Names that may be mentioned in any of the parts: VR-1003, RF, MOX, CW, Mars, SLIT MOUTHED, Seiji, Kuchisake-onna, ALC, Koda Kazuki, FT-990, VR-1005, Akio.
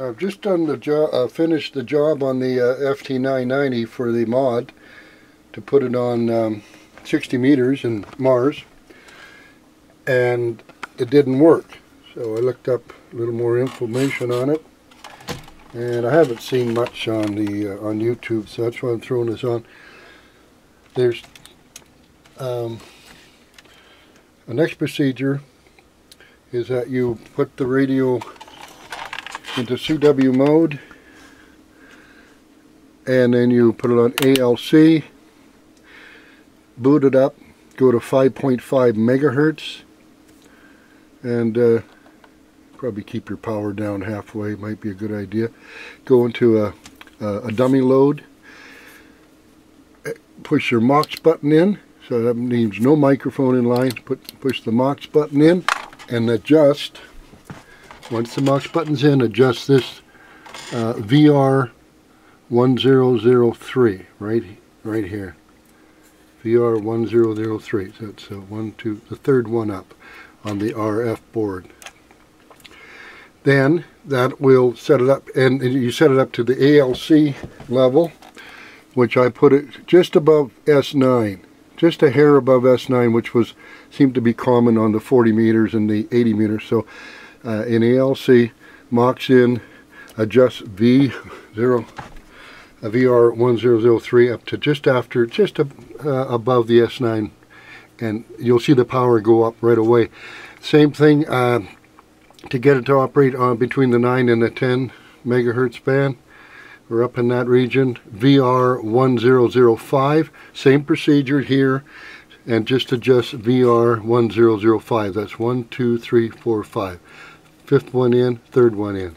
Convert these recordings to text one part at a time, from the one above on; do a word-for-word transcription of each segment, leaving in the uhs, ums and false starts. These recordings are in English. I've just done the job, uh, finished the job on the uh, F T nine ninety for the mod to put it on um, sixty meters in Mars, and it didn't work. So I looked up a little more information on it, and I haven't seen much on the uh, on YouTube, so that's why I'm throwing this on. There's um, the next procedure is that you put the radio into C W mode, and then you put it on A L C, boot it up, go to five point five megahertz, and uh, probably keep your power down halfway, might be a good idea. Go into a, a, a dummy load, push your MOX button in, so that means no microphone in line. Put, push the MOX button in and adjust. Once the MOX button's in, adjust this uh, V R one zero zero three right, right here. V R one zero zero three. So it's uh, one, two, the third one up on the R F board. Then that will set it up, and you set it up to the A L C level, which I put it just above S nine, just a hair above S nine, which was seemed to be common on the forty meters and the eighty meters. So. Uh, in A L C, MOX in, adjust V R one zero zero three up to just after, just ab uh, above the S nine, and you'll see the power go up right away. Same thing uh, to get it to operate on between the nine and the ten megahertz band. We're up in that region. V R one zero zero five, same procedure here. And just adjust V R one zero zero five. That's one, two, three, four, five. Fifth one in, third one in.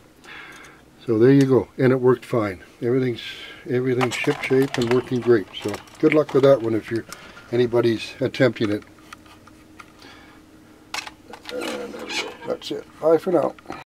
So there you go, and it worked fine. Everything's everything's shipshape and working great. So good luck with that one if you're anybody's attempting it. And there we go. That's it. Bye for now.